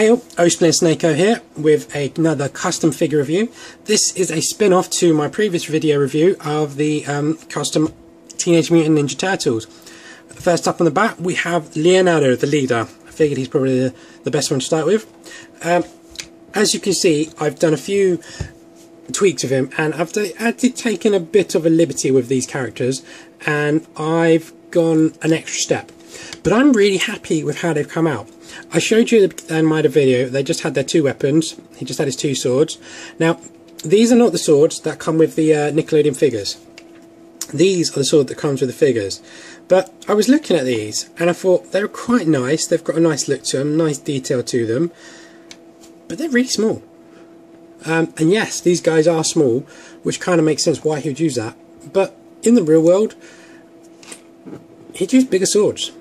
Raphael, Osplan Snako here with another custom figure review. This is a spin-off to my previous video review of the custom Teenage Mutant Ninja Turtles. First up on the bat we have Leonardo, the leader. I figured he's probably the best one to start with. As you can see, I've done a few tweaks of him, and I've actually taken a bit of a liberty with these characters, and I've gone an extra step. But I'm really happy with how they've come out. I showed you in my video, they just had their two weapons. He just had his two swords. Now, these are not the swords that come with the Nickelodeon figures. These are the sword that comes with the figures. But I was looking at these, and I thought, they're quite nice. They've got a nice look to them, nice detail to them. But they're really small. And yes, these guys are small, which kind of makes sense why he would use that. But in the real world, he'd use bigger swords.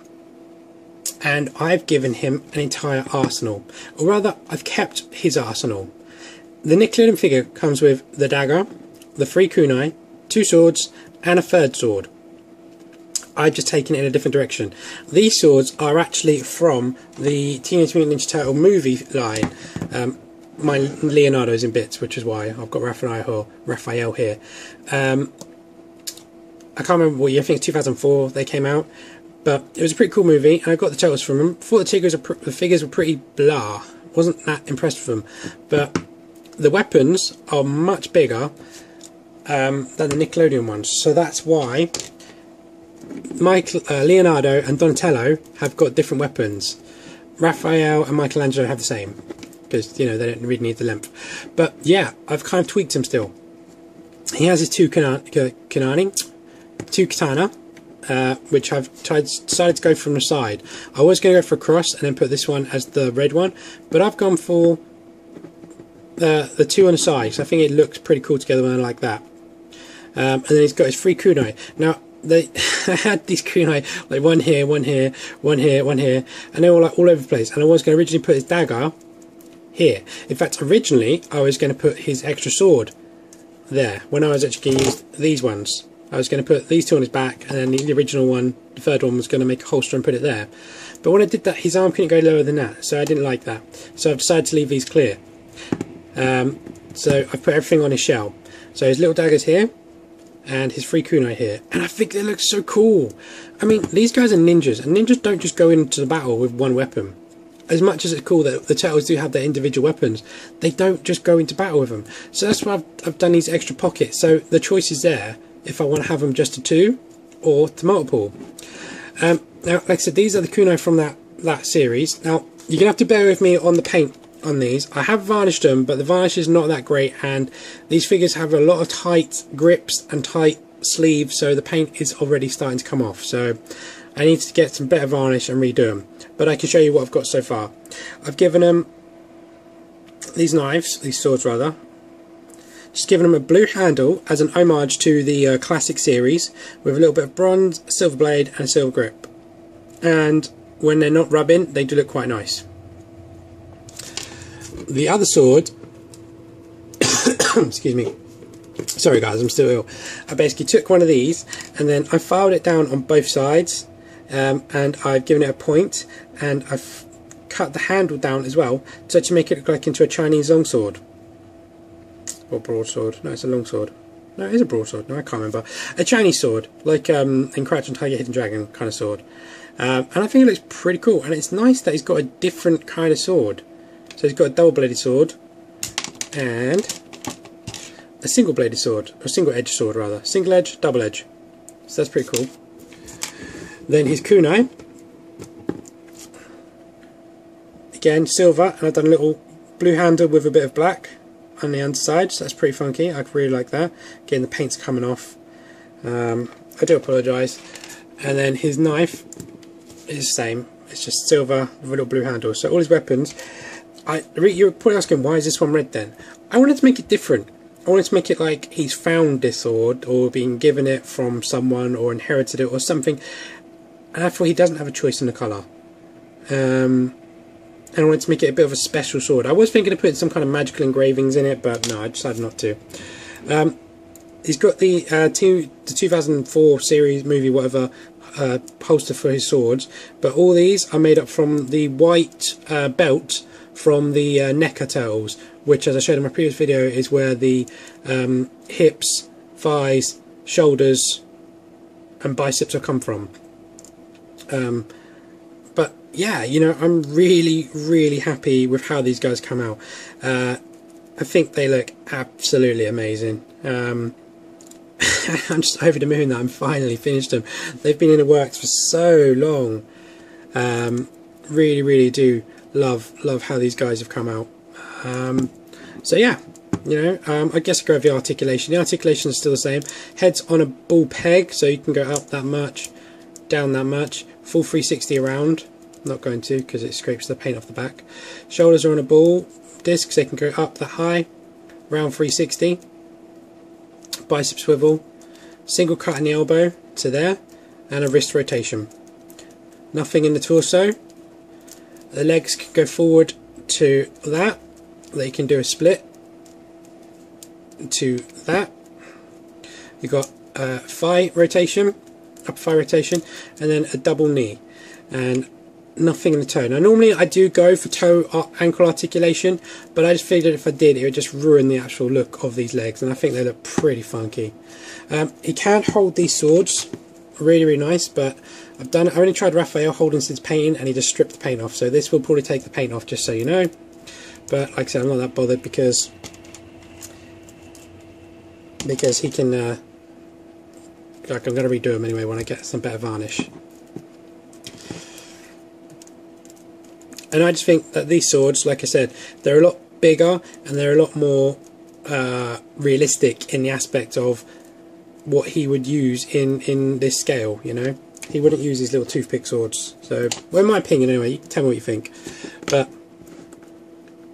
And I've given him an entire arsenal, or rather I've kept his arsenal. The Nickelodeon figure comes with the dagger, the three kunai, two swords and a third sword. I've just taken it in a different direction. These swords are actually from the Teenage Mutant Ninja Turtle movie line. My Leonardo's in bits, which is why I've got Raphael here. I can't remember what year, I think it's 2004 they came out. But it was a pretty cool movie, and I got the turtles from them. Thought the figures were pretty blah. Wasn't that impressed with them. But the weapons are much bigger than the Nickelodeon ones. So that's why Leonardo and Donatello have got different weapons. Raphael and Michelangelo have the same. Because, you know, they don't really need the length. But, yeah, I've kind of tweaked him still. He has his two katana. Which I've decided to go from the side. I was going to go for a cross and then put this one as the red one, but I've gone for the two on the side, so I think it looks pretty cool together when I like that. And then he's got his three kunai. Now, I had these kunai, like one here, one here, one here, one here, and they were like all over the place, and I was going to originally put his dagger here. In fact, originally, I was going to put his extra sword there, when I was actually going to use these ones. I was going to put these two on his back, and then the original one, the third one, was going to make a holster and put it there. But when I did that, his arm couldn't go lower than that, so I didn't like that. So I've decided to leave these clear. So I've put everything on his shell. So his little dagger's here, and his three kunai here. And I think they look so cool! I mean, these guys are ninjas, and ninjas don't just go into the battle with one weapon. As much as it's cool that the turtles do have their individual weapons, they don't just go into battle with them. So that's why I've done these extra pockets, so the choice is there. If I want to have them just to two or to multiple. Now, like I said, these are the kunai from that series. Now, you're going to have to bear with me on the paint on these. I have varnished them, but the varnish is not that great, and these figures have a lot of tight grips and tight sleeves, so the paint is already starting to come off. So I need to get some better varnish and redo them. But I can show you what I've got so far. I've given them these knives, these swords rather. Just giving them a blue handle as an homage to the classic series, with a little bit of bronze, silver blade and a silver grip. And when they're not rubbing, they do look quite nice. The other sword, excuse me, sorry guys, I'm still ill. I basically took one of these and then I filed it down on both sides, and I've given it a point, and I've cut the handle down as well so to make it look like into a Chinese longsword. Or broadsword. No, it's a longsword. No, it is a broadsword. No, I can't remember. A Chinese sword, like in Crouching Tiger, Hidden Dragon kind of sword. And I think it looks pretty cool. And it's nice that he's got a different kind of sword. So he's got a double-bladed sword and a single-bladed sword, or single-edged sword rather. Single-edge, double-edge. So that's pretty cool. Then his kunai. Again, silver, and I've done a little blue handle with a bit of black on the underside, so that's pretty funky. I really like that. Again, the paint's coming off. I do apologise. And then his knife is the same. It's just silver with a little blue handle. So all his weapons. You're probably asking, why is this one red then? I wanted to make it different. I wanted to make it like he's found this sword, or been given it from someone, or inherited it, or something. And I thought he doesn't have a choice in the colour. And I wanted to make it a bit of a special sword. I was thinking of putting some kind of magical engravings in it, but no, I decided not to. He's got the 2004 series, movie, whatever, holster for his swords. But all these are made up from the white belt from the necker towels, which, as I showed in my previous video, is where the hips, thighs, shoulders and biceps have come from. But yeah, you know, I'm really happy with how these guys come out. I think they look absolutely amazing. I'm just over the moon that I'm finally finished them. They've been in the works for so long. Really do love how these guys have come out. So yeah, you know, I guess I go with the articulation. The articulation is still the same. Head's on a ball peg, so you can go up that much, down that much, full 360 around. I'm not going to, because it scrapes the paint off the back. Shoulders are on a ball disc, so they can go up that high, round 360. Bicep swivel, single cut in the elbow to there, and a wrist rotation. Nothing in the torso. The legs can go forward to that. They can do a split to that. You've got a thigh rotation, upper thigh rotation, and then a double knee. And nothing in the toe. Now normally I do go for toe or ankle articulation, but I just figured if I did it would just ruin the actual look of these legs, and I think they look pretty funky. He can hold these swords, really nice, but I only tried Raphael holding since painting and he just stripped the paint off, so this will probably take the paint off, just so you know. But like I said, I'm not that bothered because he can, like, I'm going to redo him anyway when I get some better varnish. And I just think that these swords, like I said, they're a lot bigger and they're a lot more realistic in the aspect of what he would use in this scale, you know. He wouldn't use these little toothpick swords. So, well, in my opinion anyway, you can tell me what you think. But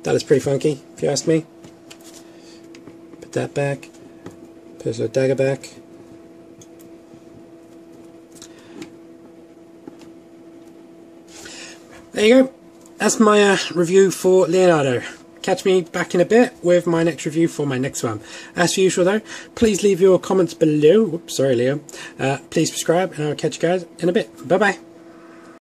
that is pretty funky, if you ask me. Put that back. Put his little dagger back. There you go. That's my review for Leonardo. Catch me back in a bit with my next review for my next one. As usual though, please leave your comments below. Oops, sorry Leo. Please subscribe and I'll catch you guys in a bit. Bye bye.